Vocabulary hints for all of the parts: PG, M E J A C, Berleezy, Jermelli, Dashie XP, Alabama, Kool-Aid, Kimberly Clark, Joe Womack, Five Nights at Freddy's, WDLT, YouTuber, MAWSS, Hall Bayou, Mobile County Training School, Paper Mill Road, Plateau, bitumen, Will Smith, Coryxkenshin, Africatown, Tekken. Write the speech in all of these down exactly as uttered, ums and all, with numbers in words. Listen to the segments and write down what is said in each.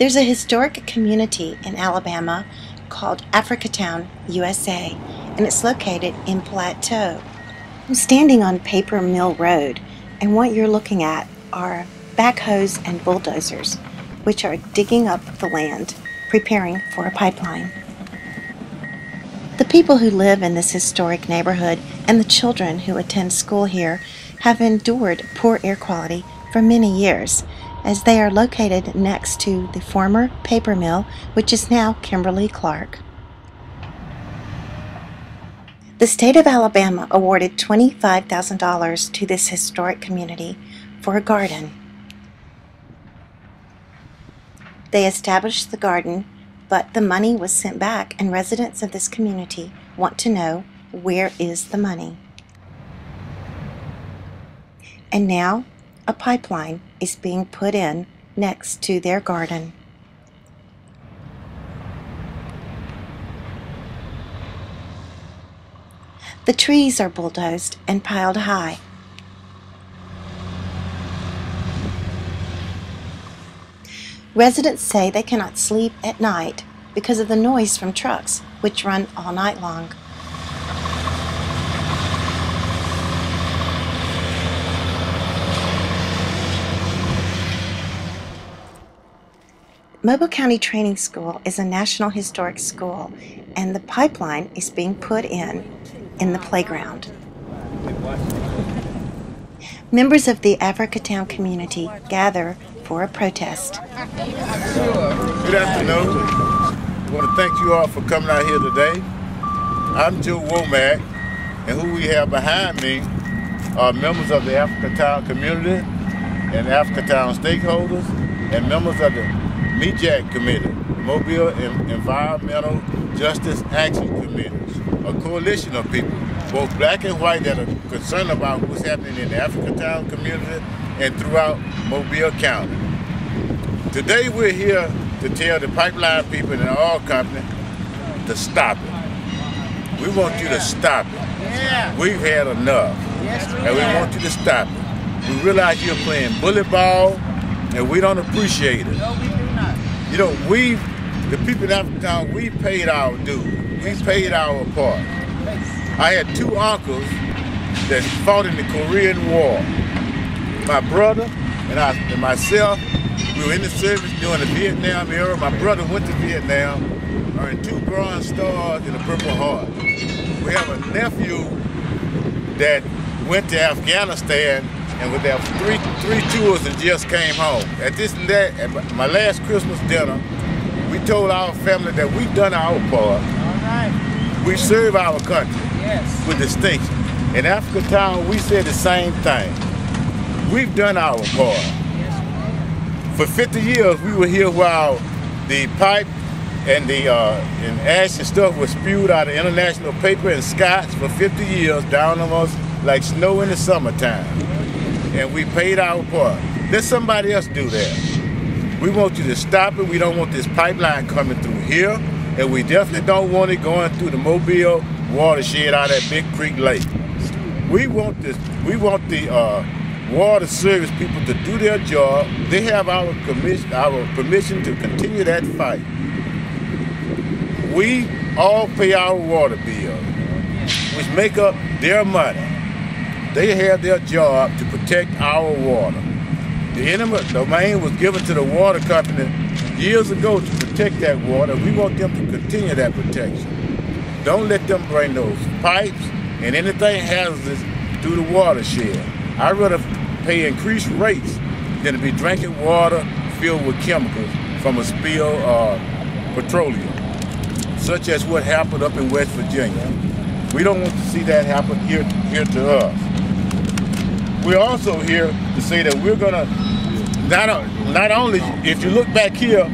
There's a historic community in Alabama called Africatown, U S A, and it's located in Plateau. I'm standing on Paper Mill Road, and what you're looking at are backhoes and bulldozers, which are digging up the land, preparing for a pipeline. The people who live in this historic neighborhood and the children who attend school here have endured poor air quality for many years, as they are located next to the former paper mill, which is now Kimberly Clark. The state of Alabama awarded twenty-five thousand dollars to this historic community for a garden. They established the garden, but the money was sent back, and residents of this community want to know, where is the money? And now a pipeline is being put in next to their garden. The trees are bulldozed and piled high. Residents say they cannot sleep at night because of the noise from trucks, which run all night long. Mobile County Training School is a National Historic School, and the pipeline is being put in in the playground. Members of the Africatown community gather for a protest. Good afternoon. I want to thank you all for coming out here today. I'm Joe Womack, and who we have behind me are members of the Africatown community and Africatown stakeholders and members of the M E J A C Committee, Mobile Environmental Justice Action Committee, a coalition of people, both black and white, that are concerned about what's happening in the Africatown community and throughout Mobile County. Today we're here to tell the pipeline people and the oil company to stop it. We want you to stop it. We've had enough, and we want you to stop it. We realize you're playing bully ball, and we don't appreciate it. You know, we, the people in Africatown, we paid our due. We paid our part. I had two uncles that fought in the Korean War. My brother and, I, and myself, we were in the service during the Vietnam era. My brother went to Vietnam, earned two Bronze Stars and a Purple Heart. We have a nephew that went to Afghanistan and with their three, three tours and just came home. At this, at my last Christmas dinner, we told our family that we've done our part. All right. We serve our country, yes, with distinction. In Africatown, we said the same thing. We've done our part. Yes. For fifty years, we were here while the pipe and the uh, and ash and stuff was spewed out of International Paper and Scotch for fifty years down on us like snow in the summertime. And we paid our part. Let somebody else do that. We want you to stop it. We don't want this pipeline coming through here, and we definitely don't want it going through the Mobile watershed out at Big Creek Lake. We want this. We want the uh, water service people to do their job. They have our commission, our permission to continue that fight. We all pay our water bill, which make up their money. They have their job to protect our water. The eminent domain was given to the water company years ago to protect that water. We want them to continue that protection. Don't let them bring those pipes and anything hazardous through the watershed. I'd rather pay increased rates than to be drinking water filled with chemicals from a spill of uh, petroleum, such as what happened up in West Virginia. We don't want to see that happen here, here to us. We're also here to say that we're gonna, not, not only, if you look back here,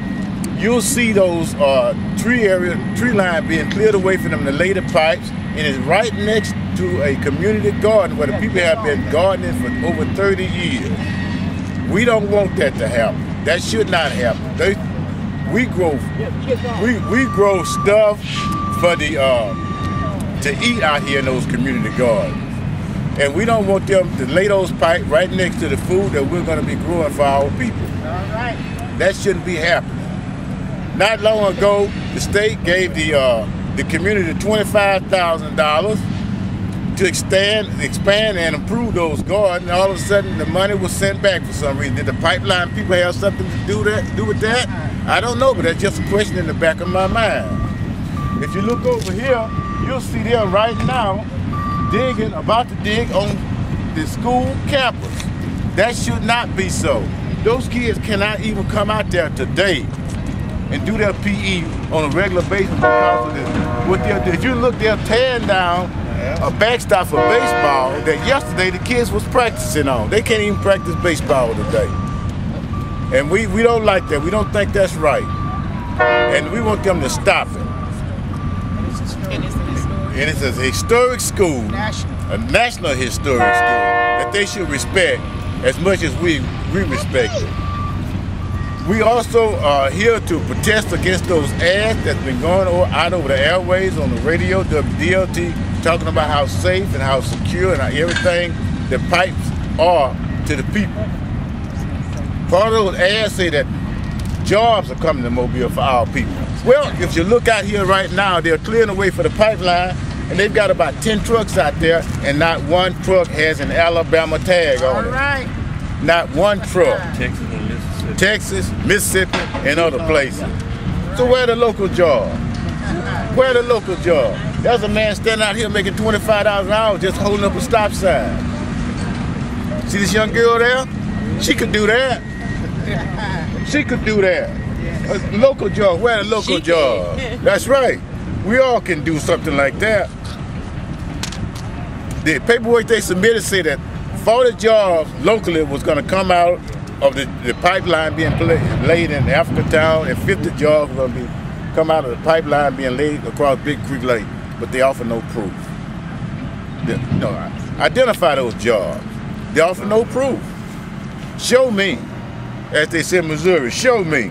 you'll see those uh, tree area, tree line being cleared away from them, the later pipes, and it's right next to a community garden where the people have been gardening for over thirty years. We don't want that to happen. That should not happen. They, we grow, we, we grow stuff for the, uh, to eat out here in those community gardens. And we don't want them to lay those pipes right next to the food that we're going to be growing for our people. All right. That shouldn't be happening. Not long ago, the state gave the uh, the community twenty-five thousand dollars to expand, expand and improve those gardens. All of a sudden, the money was sent back for some reason. Did the pipeline people have something to do that do with that? I don't know, but that's just a question in the back of my mind. If you look over here, you'll see them right now digging, about to dig on the school campus. That should not be so. Those kids cannot even come out there today and do their P E on a regular basis because of this. What they'll do, if you look, they're tearing down a backstop for baseball that yesterday the kids was practicing on. They can't even practice baseball today. And we, we don't like that. We don't think that's right. And we want them to stop it. And it's, and it's a historic school, national. a national historic school, that they should respect as much as we, we respect it. We also are here to protest against those ads that's been going out over the airways, on the radio, W D L T, talking about how safe and how secure and how everything the pipes are to the people. Part of those ads say that jobs are coming to Mobile for our people. Well, if you look out here right now, they're clearing the way for the pipeline, and they've got about ten trucks out there, and not one truck has an Alabama tag on it. All right. Not one truck. Texas. Texas, Mississippi, and other places. So where are the local jobs? Where are the local jobs? There's a man standing out here making twenty-five dollars an hour just holding up a stop sign. See this young girl there? She could do that. She could do that. A local job, where are the local jobs? That's right. We all can do something like that. The paperwork they submitted said that forty jobs locally was gonna come out of the, the pipeline being play, laid in Africatown, and fifty jobs are going to be come out of the pipeline being laid across Big Creek Lake, but they offer no proof. They, no, identify those jobs. They offer no proof. Show me, as they said in Missouri, show me.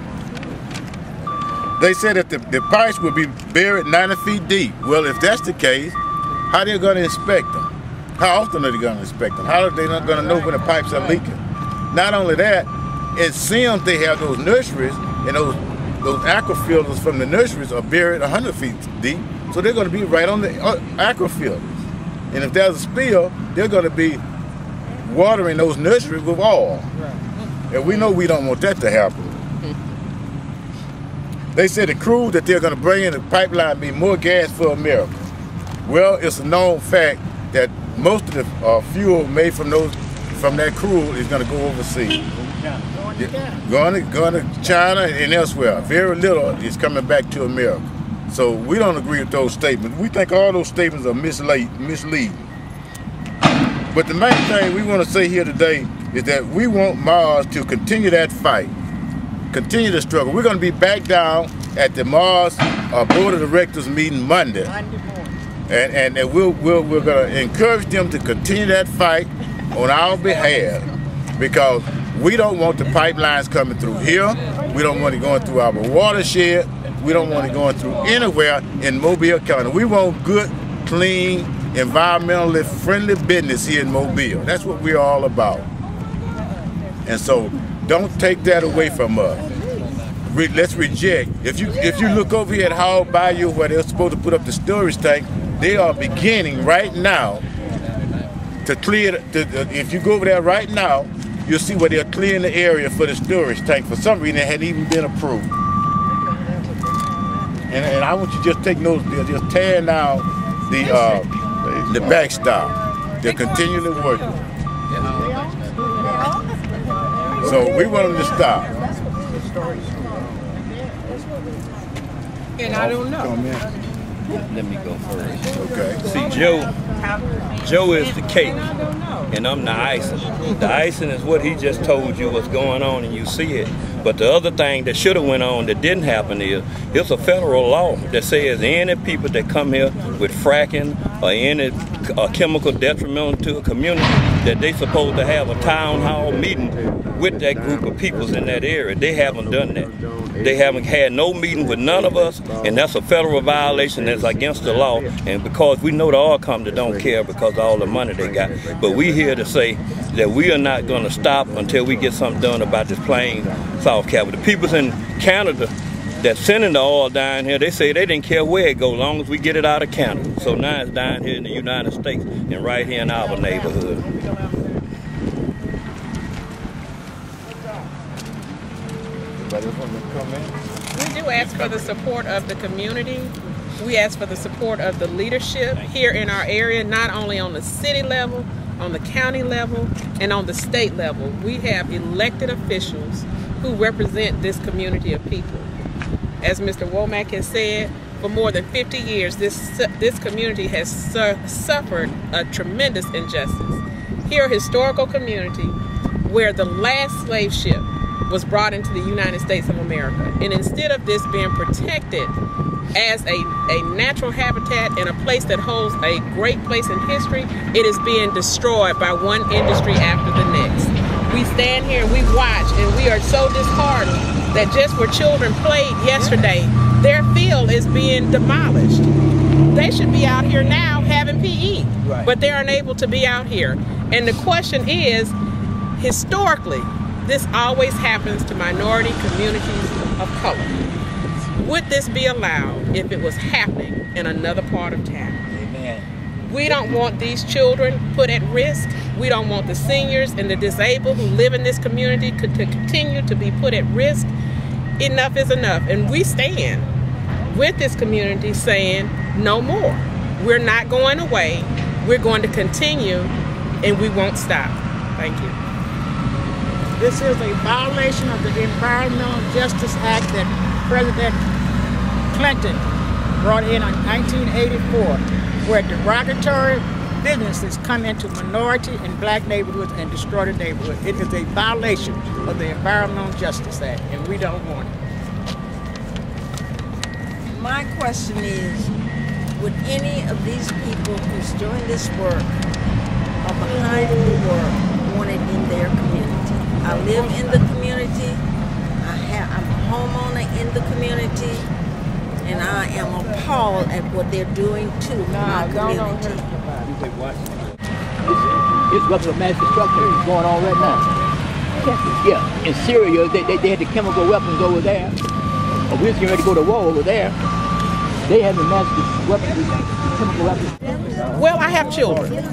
They said that the, the pipes would be buried ninety feet deep. Well, if that's the case, how are they going to inspect them? How often are they going to inspect them? How are they not going to know when the pipes are leaking? Not only that, in Sims they have those nurseries, and those those aquifilters from the nurseries are buried one hundred feet deep, so they're going to be right on the aquifilters. And if there's a spill, they're going to be watering those nurseries with oil. And we know we don't want that to happen. They said the crew that they're going to bring in the pipeline be more gas for America. Well, it's a known fact that most of the uh, fuel made from those from that crew is going to go overseas. Going to China. Going to, going to China and elsewhere. Very little is coming back to America. So we don't agree with those statements. We think all those statements are misleading. But the main thing we want to say here today is that we want MAWSS to continue that fight, continue the struggle. We're going to be back down at the MAWSS uh, Board of Directors meeting Monday. Monday morning. And, and, and we'll, we'll, we're going to encourage them to continue that fight on our behalf, because we don't want the pipelines coming through here. We don't want it going through our watershed. We don't want it going through anywhere in Mobile County. We want good, clean, environmentally friendly business here in Mobile. That's what we're all about. And so don't take that away from us. Re let's reject. If you, if you look over here at Hall Bayou where they're supposed to put up the storage tank, they are beginning right now to clear, to, uh, if you go over there right now, you'll see where they're clearing the area for the storage tank. For some reason, it hadn't even been approved. And, and I want you to just take notice, they're just tearing down the, uh, the backstop. They're continually working. So we want them to stop. And I don't know. Let me go first. Okay. See, Joe, Joe is the cake, and I'm the icing. The icing is what he just told you what's going on, and you see it. But the other thing that should have went on that didn't happen is, it's a federal law that says any people that come here with fracking or any uh, chemical detrimental to a community, that they supposed to have a town hall meeting with that group of peoples in that area. They haven't done that. They haven't had no meeting with none of us, and that's a federal violation that's against the law. And because we know the oil company don't care because of all the money they got. But we here to say that we are not going to stop until we get something done about this plain South Carolina. The peoples in Canada that's sending the oil down here, they say they didn't care where it goes, as long as we get it out of Canada. So now it's down here in the United States and right here in our neighborhood. We do ask for the support of the community. We ask for the support of the leadership here in our area, not only on the city level, on the county level, and on the state level. We have elected officials who represent this community of people. As Mister Womack has said, for more than fifty years, this, this community has su suffered a tremendous injustice. Here, a historical community where the last slave ship was brought into the United States of America. And instead of this being protected as a, a natural habitat and a place that holds a great place in history, it is being destroyed by one industry after the next. We stand here and we watch, and we are so disheartened that just where children played yesterday, their field is being demolished. They should be out here now having P E, right, but they're unable to be out here. And the question is, historically, this always happens to minority communities of color. Would this be allowed if it was happening in another part of town? Amen. We don't want these children put at risk. We don't want the seniors and the disabled who live in this community to, to continue to be put at risk. Enough is enough. And we stand with this community saying no more. We're not going away. We're going to continue, and we won't stop. Thank you. This is a violation of the Environmental Justice Act that President Clinton brought in in nineteen eighty-four, where derogatory businesses come into minority and black neighborhoods and destroy the neighborhood. It is a violation of the Environmental Justice Act, and we don't want it. My question is, would any of these people who's doing this work or behind the work want it in their community? I live in the community, I have, I'm a homeowner in the community, and I am appalled at what they're doing to my community. This weapon of mass destruction is going on right now. Yeah, in Syria, they, they, they had the chemical weapons over there. Oh, we was getting ready to go to war over there. They had the mass weapons, chemical weapons. Well, I have children.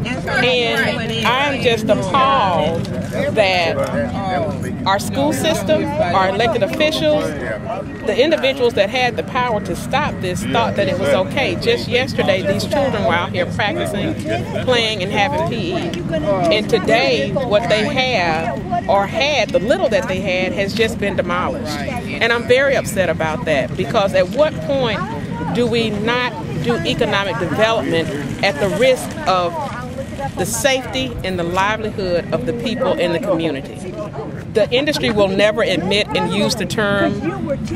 And I'm just appalled that our school system, our elected officials, the individuals that had the power to stop this thought that it was okay. Just yesterday, these children were out here practicing, playing, and having P E. And today, what they have, or had, the little that they had, has just been demolished. And I'm very upset about that, because at what point do we not do economic development at the risk of the safety and the livelihood of the people in the community? The industry will never admit and use the term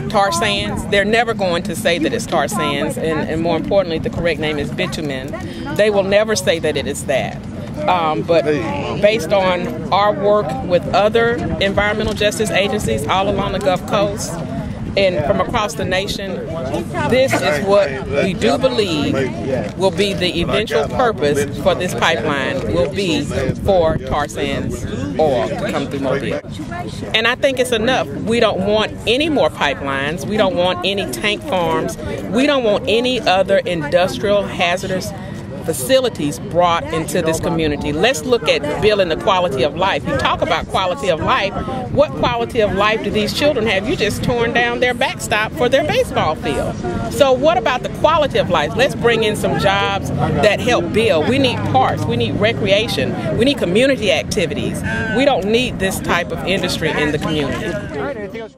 tar sands. They're never going to say that it's tar sands, and, and more importantly, the correct name is bitumen. They will never say that it is that. Um, but based on our work with other environmental justice agencies all along the Gulf Coast, and from across the nation, this is what we do believe will be the eventual purpose for this pipeline, will be for tar sands oil to come through Mobile. And I think it's enough. We don't want any more pipelines. We don't want any tank farms. We don't want any other industrial hazardous facilities brought into this community. Let's look at building the quality of life. You talk about quality of life. What quality of life do these children have? You just torn down their backstop for their baseball field. So what about the quality of life? Let's bring in some jobs that help build. We need parks. We need recreation. We need community activities. We don't need this type of industry in the community.